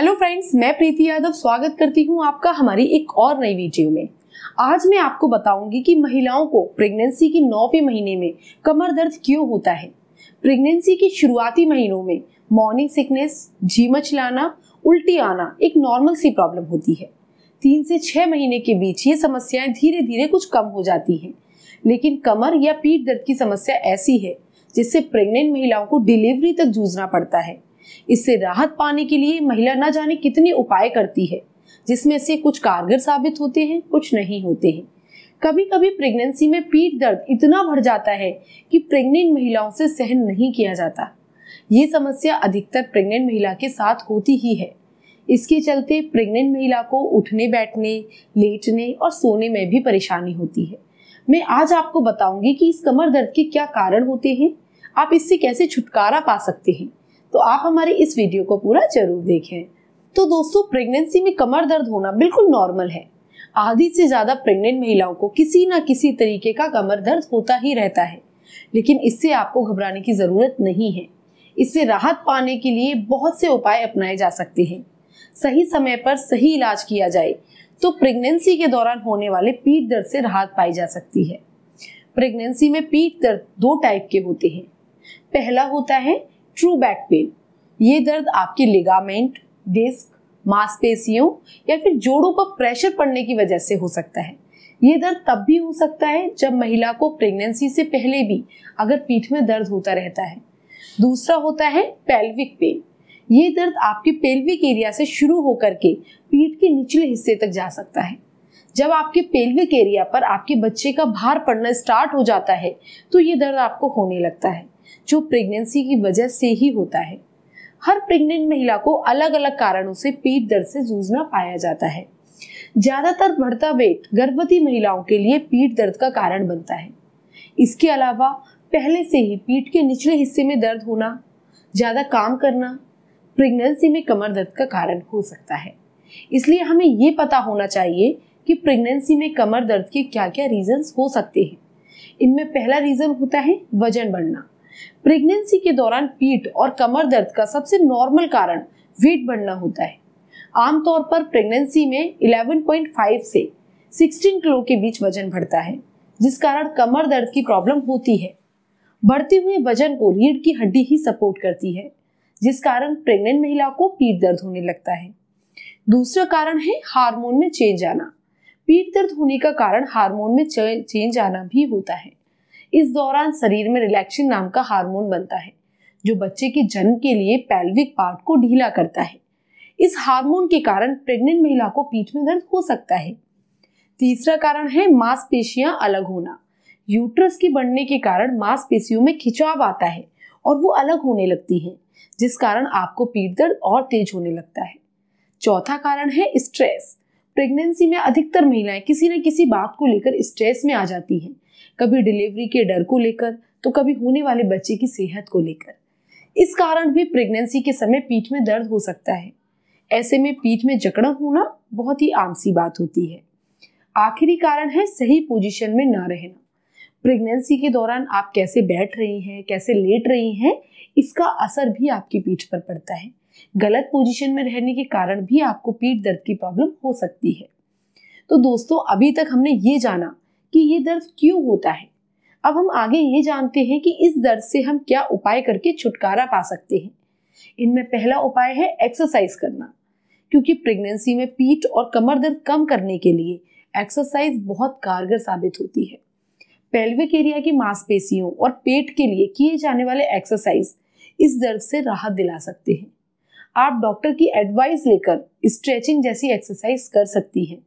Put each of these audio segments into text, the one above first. Hello friends, मैं प्रीति यादव स्वागत करती हूं आपका हमारी एक और नई वीडियो में। आज मैं आपको बताऊंगी कि महिलाओं को प्रेगनेंसी के 9वें महीने में कमर दर्द क्यों होता है। प्रेगनेंसी के शुरुआती महीनों में मॉर्निंग सिकनेस, जी मचलाना, उल्टी आना एक नॉर्मल सी प्रॉब्लम होती है। 3 से 6 महीने के बीच ये समस्याएं धीरे धीरे कुछ कम हो जाती हैं, लेकिन कमर या पीठ दर्द की समस्या ऐसी है जिससे प्रेग्नेंट महिलाओं को डिलीवरी तक जूझना पड़ता है। इससे राहत पाने के लिए महिला न जाने कितने उपाय करती है, जिसमें से कुछ कारगर साबित होते हैं, कुछ नहीं होते हैं। कभी-कभी प्रेगनेंसी में पीठ दर्द इतना बढ़ जाता है कि प्रेग्नेंट महिलाओं से सहन नहीं किया जाता। ये समस्या अधिकतर प्रेग्नेंट महिला के साथ होती ही है। इसके चलते प्रेग्नेंट महिला को उठने, बैठने, लेटने और सोने में भी परेशानी होती है। मैं आज आपको बताऊंगी कि इस कमर दर्द के क्या कारण होते हैं, आप इससे कैसे छुटकारा पा सकते हैं। तो आप हमारे इस वीडियो को पूरा जरूर देखें। तो दोस्तों, प्रेगनेंसी में कमर दर्द होना बिल्कुल नॉर्मल है। आधी से ज्यादा प्रेग्नेंट महिलाओं को किसी ना किसी तरीके का कमर दर्द होता ही रहता है, लेकिन इससे आपको घबराने की जरूरत नहीं है। इससे राहत पाने के लिए बहुत से उपाय अपनाए जा सकते हैं। सही समय पर सही इलाज किया जाए तो प्रेगनेंसी के दौरान होने वाले पीठ दर्द से राहत पाई जा सकती है। प्रेगनेंसी में पीठ दर्द 2 टाइप के होते हैं। पहला होता है ट्रू बैक पेन। ये दर्द आपके लिगामेंट, डिस्क, मांसपेशियों या फिर जोड़ों पर प्रेशर पड़ने की वजह से हो सकता है। ये दर्द तब भी हो सकता है जब महिला को प्रेगनेंसी से पहले भी अगर पीठ में दर्द होता रहता है। दूसरा होता है पेल्विक पेन। ये दर्द आपके पेल्विक एरिया से शुरू होकर के पीठ के निचले हिस्से तक जा सकता है। जब आपके पेल्विक एरिया पर आपके बच्चे का भार पड़ना स्टार्ट हो जाता है तो ये दर्द आपको होने लगता है, जो प्रेगनेंसी की वजह से ही होता है। हर प्रेग्नेंट महिला को अलग अलग कारणों से पीठ दर्द से जूझना पाया जाता है। ज्यादातर बढ़ता वेट गर्भवती महिलाओं के लिए पीठ दर्द का कारण बनता है। इसके अलावा पहले से ही पीठ के निचले हिस्से में दर्द होना, ज्यादा काम करना प्रेगनेंसी में कमर दर्द का कारण हो सकता है। इसलिए हमें ये पता होना चाहिए कि प्रेगनेंसी में कमर दर्द के क्या क्या रीजंस हो सकते हैं। इनमें पहला रीजन होता है वजन बढ़ना। प्रेगनेंसी के दौरान पीठ और कमर दर्द का सबसे नॉर्मल कारण वेट बढ़ना होता है। आमतौर पर प्रेगनेंसी में 11.5 से 16 किलो के बीच वजन बढ़ता है, जिस कारण कमर दर्द की प्रॉब्लम होती है। बढ़ते हुए वजन को रीढ़ की हड्डी ही सपोर्ट करती है, जिस कारण प्रेग्नेंट महिला को पीठ दर्द होने लगता है। दूसरा कारण है हार्मोन में चेंज आना। पीठ दर्द होने का कारण हार्मोन में चेंज आना भी होता है। इस दौरान शरीर में रिलैक्सिन नाम का हार्मोन बनता है, जो बच्चे के जन्म के लिए पेल्विक पार्ट को ढीला करता है। इस हार्मोन के कारण प्रेग्नेंट महिला को पीठ में दर्द हो सकता है। तीसरा कारण है मांसपेशियां अलग होना। यूट्रस के बढ़ने के कारण मांसपेशियों में खिंचाव आता है और वो अलग होने लगती है, जिस कारण आपको पीठ दर्द और तेज होने लगता है। चौथा कारण है स्ट्रेस। प्रेगनेंसी में अधिकतर महिलाएं किसी न किसी बात को लेकर स्ट्रेस में आ जाती हैं, कभी डिलीवरी के डर को लेकर तो कभी होने वाले बच्चे की सेहत को लेकर। इस कारण भी प्रेगनेंसी के समय पीठ में दर्द हो सकता है। ऐसे में पीठ में जकड़न होना बहुत ही आम सी बात होती है। आखिरी कारण है सही पोजीशन में ना रहना। प्रेगनेंसी के दौरान आप कैसे बैठ रही हैं, कैसे लेट रही हैं, इसका असर भी आपकी पीठ पर पड़ता है। गलत पोजीशन में रहने के कारण भी आपको पीठ दर्द की प्रॉब्लम हो सकती है। तो दोस्तों, अभी तक हमने ये जाना कि ये दर्द क्यों होता है। अब हम आगे ये जानते हैं कि इस दर्द से हम क्या उपाय करके छुटकारा पा सकते हैं। इनमें पहला उपाय है एक्सरसाइज करना, क्योंकि प्रेगनेंसी में पीठ और कमर दर्द कम करने के लिए एक्सरसाइज बहुत कारगर साबित होती है। पेल्विक एरिया की मांसपेशियों और पेट के लिए किए जाने वाले एक्सरसाइज इस दर्द से राहत दिला सकते हैं। आप डॉक्टर की एडवाइस लेकर स्ट्रेचिंग जैसी एक्सरसाइज कर सकती हैं।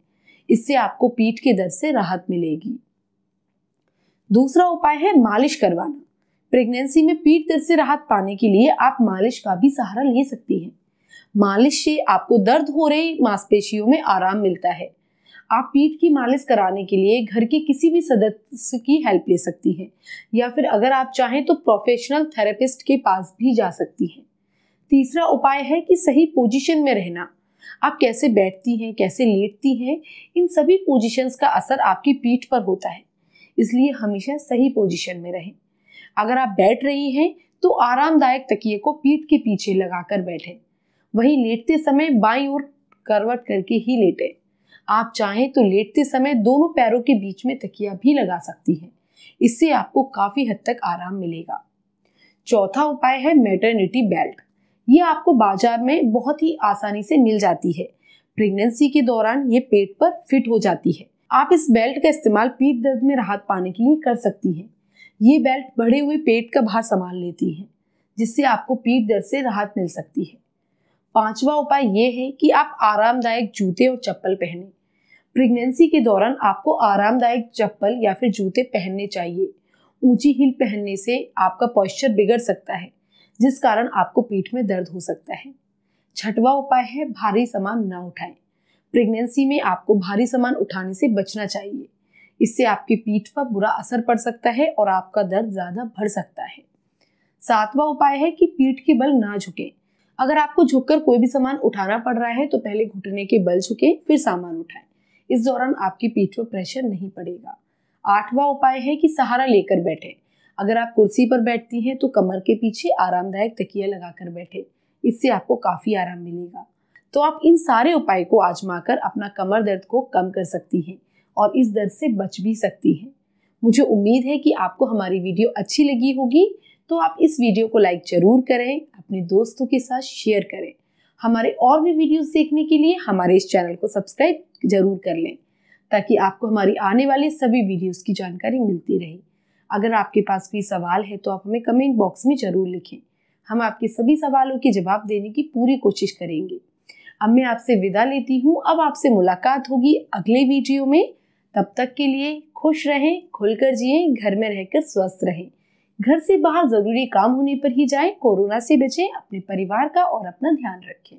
इससे आपको पीठ के दर्द से राहत मिलेगी। दूसरा उपाय है मालिश करवाना। प्रेगनेंसी में पीठ दर्द से राहत पाने के लिए आप मालिश का भी सहारा ले सकती हैं। मालिश से आपको दर्द हो रही मांसपेशियों में आराम मिलता है। आप पीठ की मालिश कराने के लिए घर के किसी भी सदस्य की हेल्प ले सकती हैं, या फिर अगर आप चाहें तो प्रोफेशनल थेरेपिस्ट के पास भी जा सकती हैं। तीसरा उपाय है कि सही पोजीशन में रहना। आप कैसे बैठती हैं, कैसे लेटती हैं, इन सभी पोजीशंस का असर आपकी पीठ पर होता है। इसलिए हमेशा सही पोजीशन में रहें। अगर आप बैठ रही हैं तो आरामदायक तकिए को पीठ के पीछे लगाकर बैठें। वहीं लेटते समय बाईं ओर करवट करके ही लेटे। आप चाहें तो लेटते समय दोनों पैरों के बीच में तकिया भी लगा सकती हैं, इससे आपको काफी हद तक आराम मिलेगा। चौथा उपाय है मैटरनिटी बेल्ट। ये आपको बाजार में बहुत ही आसानी से मिल जाती है। प्रेगनेंसी के दौरान ये पेट पर फिट हो जाती है। आप इस बेल्ट का इस्तेमाल पीठ दर्द में राहत पाने के लिए कर सकती हैं। ये बेल्ट बढ़े हुए पेट का भार संभाल लेती है, जिससे आपको पीठ दर्द से राहत मिल सकती है। पांचवा उपाय ये है कि आप आरामदायक जूते और चप्पल पहनें। प्रेगनेंसी के दौरान आपको आरामदायक चप्पल या फिर जूते पहनने चाहिए। ऊंची हील पहनने से आपका पॉस्चर बिगड़ सकता है, जिस कारण आपको पीठ में दर्द हो सकता है। छठवां उपाय है भारी सामान ना उठाएं। प्रेगनेंसी में आपको भारी सामान उठाने से बचना चाहिए, इससे आपकी पीठ पर बुरा असर पड़ सकता है और आपका दर्द ज्यादा बढ़ सकता है। सातवां उपाय है कि पीठ के बल ना झुकें। अगर आपको झुककर कोई भी सामान उठाना पड़ रहा है तो पहले घुटने के बल झुकें, फिर सामान उठाएं। इस दौरान आपकी पीठ पर प्रेशर नहीं पड़ेगा। आठवां उपाय है कि सहारा लेकर बैठें। अगर आप कुर्सी पर बैठती हैं तो कमर के पीछे आरामदायक तकिया लगाकर बैठें, इससे आपको काफी आराम मिलेगा। तो आप इन सारे उपाय को आजमाकर अपना कमर दर्द को कम कर सकती हैं और इस दर्द से बच भी सकती हैं। मुझे उम्मीद है कि आपको हमारी वीडियो अच्छी लगी होगी, तो आप इस वीडियो को लाइक जरूर करें, अपने दोस्तों के साथ शेयर करें। हमारे और भी वीडियोस देखने के लिए हमारे इस चैनल को सब्सक्राइब जरूर कर लें, ताकि आपको हमारी आने वाले सभी वीडियोस की जानकारी मिलती रहे। अगर आपके पास कोई सवाल है तो आप हमें कमेंट बॉक्स में जरूर लिखें, हम आपके सभी सवालों के जवाब देने की पूरी कोशिश करेंगे। अब मैं आपसे विदा लेती हूँ। अब आपसे मुलाकात होगी अगले वीडियो में। तब तक के लिए खुश रहें, खुलकर जिएं, घर में रहकर स्वस्थ रहें, घर से बाहर जरूरी काम होने पर ही जाएं, कोरोना से बचें, अपने परिवार का और अपना ध्यान रखें।